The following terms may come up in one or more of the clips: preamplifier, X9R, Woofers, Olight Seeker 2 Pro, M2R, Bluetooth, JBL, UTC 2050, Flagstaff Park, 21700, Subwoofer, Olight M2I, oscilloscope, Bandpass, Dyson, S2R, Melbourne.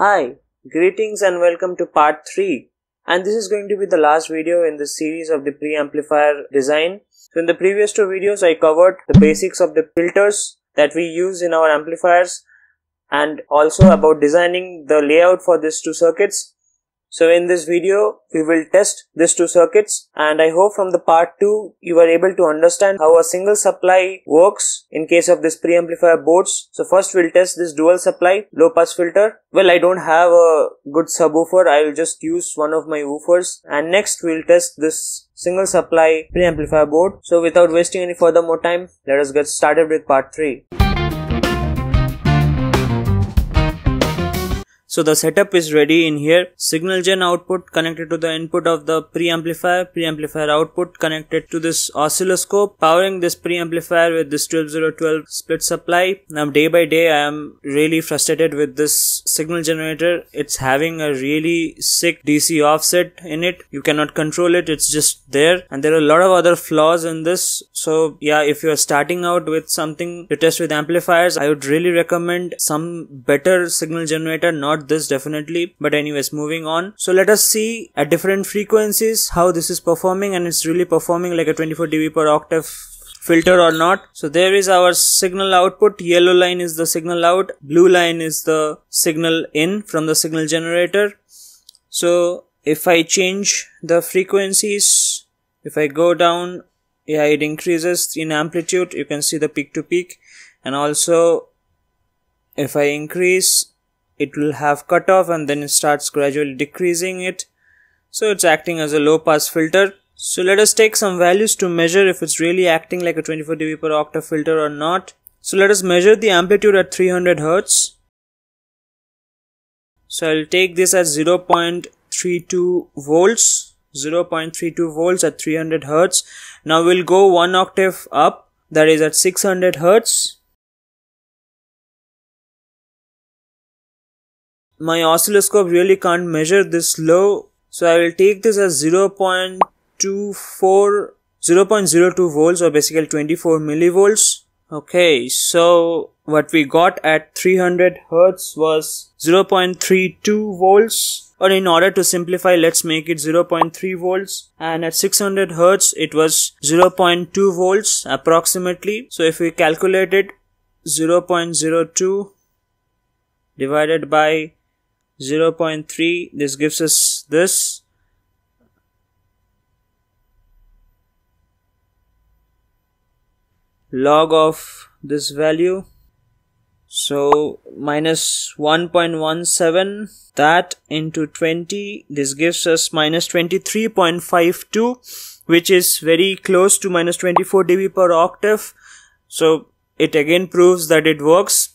Hi, greetings and welcome to part 3, and this is going to be the last video in this series of the preamplifier design. So in the previous two videos I covered the basics of the filters that we use in our amplifiers and also about designing the layout for these two circuits. So in this video we will test these two circuits, and I hope from the part 2 you were able to understand how a single supply works in case of this preamplifier boards. So first we'll test this dual supply low pass filter. Well, I don't have a good subwoofer, I will just use one of my woofers, and next we'll test this single supply preamplifier board. So without wasting any further more time, let us get started with part 3. So the setup is ready in here. Signal gen output connected to the input of the preamplifier, preamplifier output connected to this oscilloscope, powering this preamplifier with this 12012 split supply. Now day by day I am really frustrated with this signal generator. It's having a really sick DC offset in it. You cannot control it, it's just there, and there are a lot of other flaws in this. So yeah, if you are starting out with something to test with amplifiers, I would really recommend some better signal generator, not this definitely, but anyways, moving on. So let us see at different frequencies how this is performing, and it's really performing like a 24 dB per octave filter or not. So there is our signal output. Yellow line is the signal out, blue line is the signal in from the signal generator. So if I change the frequencies, if I go down, yeah, it increases in amplitude, you can see the peak to peak, and also if I increase, it will have cutoff and then it starts gradually decreasing it. So it's acting as a low pass filter. So let us take some values to measure if it's really acting like a 24 dB per octave filter or not. So let us measure the amplitude at 300 Hz. So I'll take this as 0.32 volts, 0.32 volts at 300 Hz. Now we'll go one octave up, that is at 600 Hz. My oscilloscope really can't measure this low, so I will take this as 0.02 volts, or basically 24 millivolts. Okay, so what we got at 300 Hz was 0.32 volts, or in order to simplify, let's make it 0.3 volts, and at 600 Hz it was 0.2 volts approximately. So if we calculate it, 0.02 divided by 0.3, this gives us this. Log of this value, so minus 1.17, that into 20, this gives us minus 23.52, which is very close to minus 24 dB per octave. So it again proves that it works,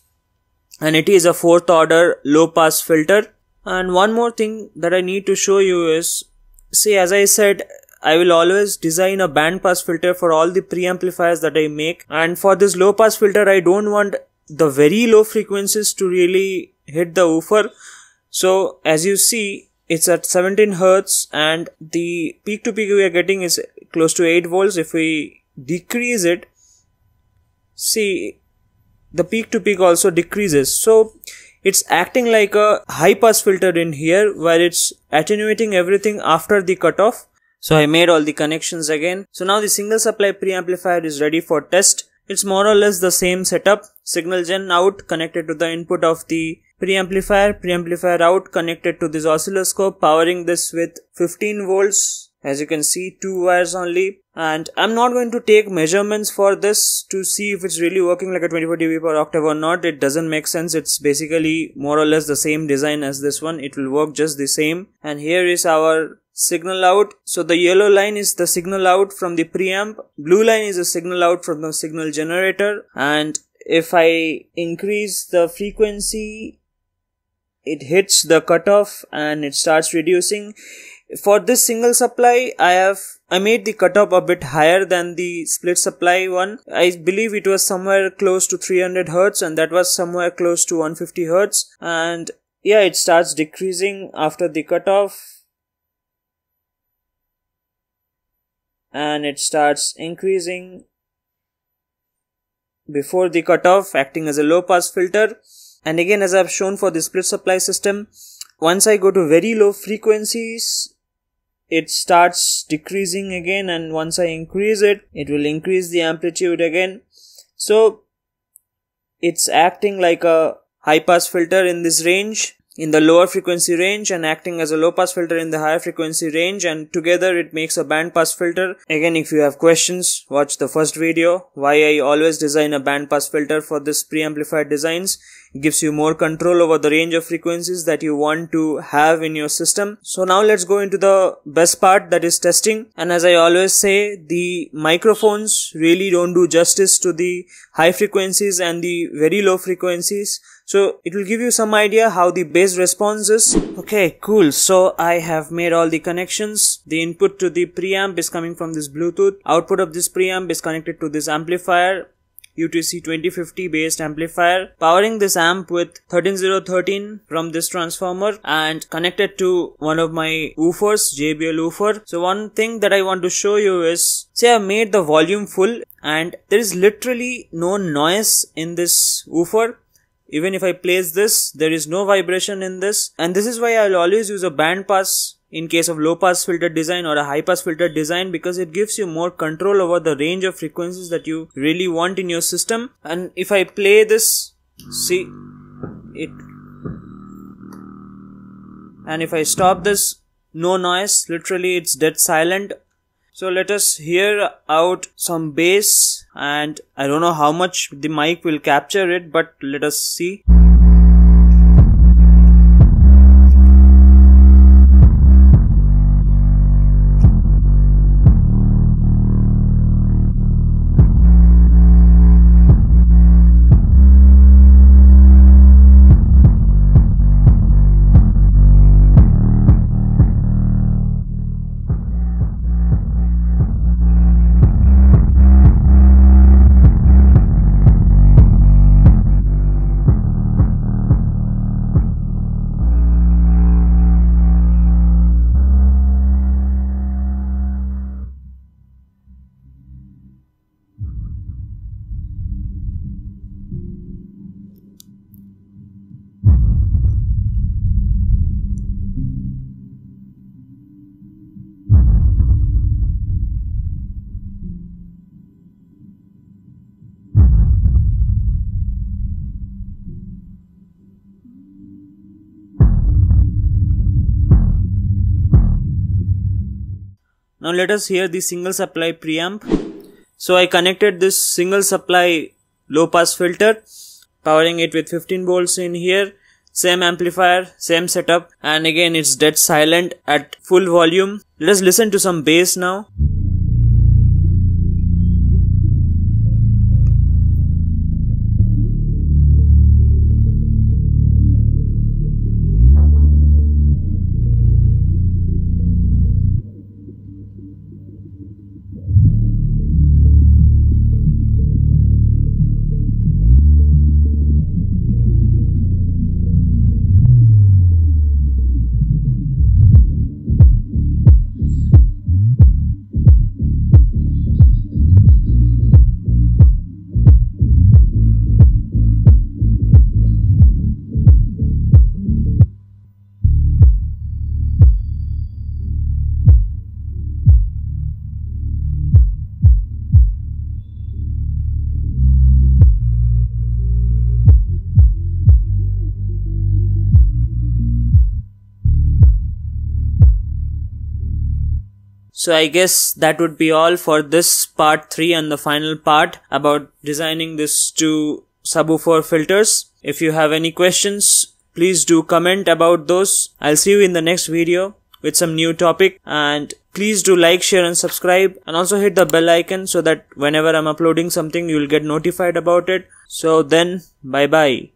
and it is a fourth order low pass filter. And one more thing that I need to show you is, see, as I said, I will always design a band pass filter for all the preamplifiers that I make, and for this low pass filter I don't want the very low frequencies to really hit the woofer. So as you see, it's at 17 Hz and the peak to peak we are getting is close to 8 volts. If we decrease it, see, the peak to peak also decreases. So it's acting like a high pass filter in here, where it's attenuating everything after the cutoff. So I made all the connections again. So now the single supply preamplifier is ready for test. It's more or less the same setup. Signal gen out connected to the input of the preamplifier, preamplifier out connected to this oscilloscope, powering this with 15 volts. As you can see, two wires only, and I'm not going to take measurements for this to see if it's really working like a 24 dB per octave or not. It doesn't make sense. It's basically more or less the same design as this one. It will work just the same. And here is our signal out. So the yellow line is the signal out from the preamp, blue line is the signal out from the signal generator, and if I increase the frequency, it hits the cutoff and it starts reducing. For this single supply, I made the cutoff a bit higher than the split supply one. I believe it was somewhere close to 300 Hz, and that was somewhere close to 150 Hz. And yeah, it starts decreasing after the cutoff, and it starts increasing before the cutoff, acting as a low pass filter. And again, as I've shown for the split supply system, once I go to very low frequencies, it starts decreasing again, and once I increase it, it will increase the amplitude again. So it's acting like a high pass filter in this range, in the lower frequency range, and acting as a low pass filter in the higher frequency range, and together it makes a band pass filter. Again, if you have questions, watch the first video, why I always design a band pass filter for this preamplified designs. It gives you more control over the range of frequencies that you want to have in your system. So now let's go into the best part, that is testing. And as I always say, the microphones really don't do justice to the high frequencies and the very low frequencies. So it will give you some idea how the bass response is. Okay, cool. So I have made all the connections. The input to the preamp is coming from this Bluetooth. Output of this preamp is connected to this amplifier, UTC 2050 based amplifier, powering this amp with 13013 from this transformer and connected to one of my woofers, JBL woofer. So one thing that I want to show you is, say I made the volume full and there is literally no noise in this woofer. Even if I place this, there is no vibration in this, and this is why I'll always use a band pass in case of low pass filter design or a high pass filter design, because it gives you more control over the range of frequencies that you really want in your system. And if I play this, see it, and if I stop this, no noise, literally it's dead silent. So let us hear out some bass, and I don't know how much the mic will capture it, but let us see. Now let us hear the single supply preamp. So I connected this single supply low pass filter, powering it with 15 volts in here, same amplifier, same setup, and again it's dead silent at full volume. Let us listen to some bass now. So I guess that would be all for this part 3 and the final part about designing these two subwoofer filters. If you have any questions, please do comment about those. I'll see you in the next video with some new topic, and please do like, share and subscribe, and also hit the bell icon so that whenever I'm uploading something, you'll get notified about it. So then, bye bye.